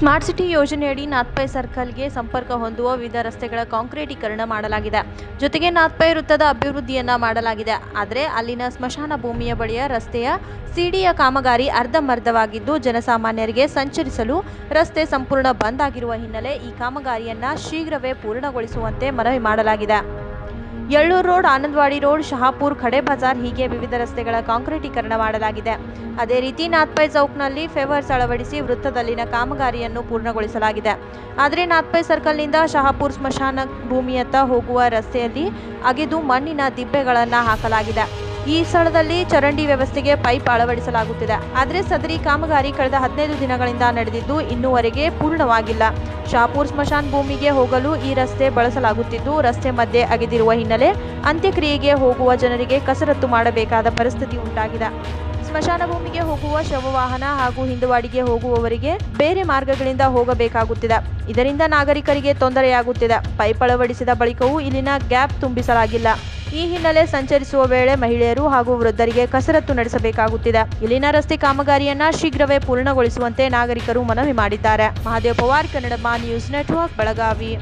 Smart city ಯೋಜನೆಯಡಿ Nath pi ಸರ್ಕಲ್ಗೆ ಸಂಪರ್ಕ ಹೊಂದುವ ವಿವಿಧ ರಸ್ತೆಗಳ ಕಾಂಕ್ರೀಟೀಕರಣ ಮಾಡಲಾಗಿದೆ. ಜೊತೆಗೆ ನಾಥ್ ಪೈ ವೃತ್ತದ ಅಭಿವೃದ್ಧಿಯನ್ನು ಮಾಡಲಾಗಿದೆ. ಆದರೆ ಅಲ್ಲಿನ ಸ್ಮಶಾನ ಭೂಮಿಯ ಬಳಿಯ ರಸ್ತೆಯ ಸಿಡಿಯ ಕಾಮಗಾರಿ ಅರ್ಧಮರ್ಧವಾಗಿದ್ದು, ಜನಸಾಮಾನ್ಯರಿಗೆ ಸಂಚರಿಸಲು ರಸ್ತೆ ಸಂಪೂರ್ಣ ಬಂದ್ ಆಗಿರುವ ಹಿನ್ನೆಲೆ ಈ ಕಾಮಗಾರಿಯನ್ನು ಶೀಘ್ರವೇ ಪೂರ್ಣಗೊಳಿಸುವಂತೆ ಮನವಿ ಮಾಡಲಾಗಿದೆ. ಯಳ್ಳೂರು ರೋಡ್, ಆನಂದವಾಡಿ ರೋಡ್, ಶಹಾಪುರ, ಖಡೆ ಬಜಾರ್ ಹೀಗೆ ವಿವಿಧ ರಸ್ತೆಗಳ ಕಾಂಕ್ರೀಟೀಕರಣ ಮಾಡಲಾಗಿದೆ. ಅದೇ ರೀತಿ ನಾಥ್ ಪೈ ಚೌಕ್ನಲ್ಲಿ ಫೇವರ್ಸ್ ಅಳವಡಿಸಿ ವೃತ್ತದಲ್ಲಿನ ಕಾಮಗಾರಿಯನ್ನು ಪೂರ್ಣಗೊಳಿಸಲಾಗಿದೆ. ಆದರೆ ನಾಥ್ ಪೈ ಸರ್ಕಲ್ನಿಂದ ಶಹಾಪುರ ಸ್ಮಶಾನ ಭೂಮಿಯತ್ತ ಹೋಗುವ ರಸ್ತೆಯಲ್ಲಿ ಅಗೆದು ಮಣ್ಣಿನ ದಿಬ್ಬೆಗಳನ್ನು ಹಾಕಲಾಗಿದೆ. ಈ ಸ್ಥಳದಲ್ಲಿ ಚರಂಡಿ ವ್ಯವಸ್ಥೆಗೆ ಪೈಪ್ ಅಳವಡಿಸಲಾಗುತ್ತಿದೆ. ಆದರೆ ಸದರಿ ಕಾಮಗಾರಿ ಕಳೆದ 15 ದಿನಗಳಿಂದ ನಡೆದಿದ್ದು, ಇನ್ನೂವರೆಗೆ ಪೂರ್ಣವಾಗಿಲ್ಲ. ಶಹಾಪುರ ಸ್ಮಶಾನ ಭೂಮಿಗೆ ಹೋಗಲು ಈ ರಸ್ತೆ ಬಳಸಲಾಗುತ್ತಿದ್ದು, ರಸ್ತೆ ಮಧ್ಯೆ ಅಗೆದಿರುವ ಹಿನ್ನೆಲೆ ಅಂತ್ಯಕ್ರಿಯೆಗೆ ಹೋಗುವ ಜನರಿಗೆ ಕಸರತ್ತು ಮಾಡಬೇಕಾದ ಪರಿಸ್ಥಿತಿ ಉಂಟಾಗಿದೆ. ಸ್ಮಶಾನ ಭೂಮಿಗೆ ಹೋಗುವ ಶವವಾಹನ ಹಾಗೂ ಹಿಂದುವಾಡಿಗೆ ಹೋಗುವವರಿಗೆ ಬೇರೆ ಮಾರ್ಗಗಳಿಂದ ಹೋಗಬೇಕಾಗುತ್ತಿದೆ. ಇದರಿಂದ ನಾಗರಿಕರಿಗೆ ತೊಂದರೆಯಾಗುತ್ತಿದೆ. ಪೈಪ್ ಅಳವಡಿಸಿದ ಬಳಿಕವೂ ಇಲ್ಲಿನ ಗ್ಯಾಪ್ ತುಂಬಿಸಲಾಗಿಲ್ಲ. ಈ ಹಿನ್ನೆಲೆ ಸಂಚರಿಸುವ ವೇಳೆ ಮಹಿಳೆಯರು ಹಾಗೂ ವೃದ್ಧರಿಗೆ ಕಸರತ್ತು ನಡೆಸಬೇಕಾಗುತ್ತಿದೆ. ಇಲ್ಲಿನ ರಸ್ತೆ ಕಾಮಗಾರಿಯನ್ನು ಶೀಘ್ರವೇ ಪೂರ್ಣಗೊಳಿಸುವಂತೆ ನಾಗರಿಕರು ಮನವಿ ಮಾಡಿದ್ದಾರೆ. Mahadev Pawar, Kannada news network, Belagavi.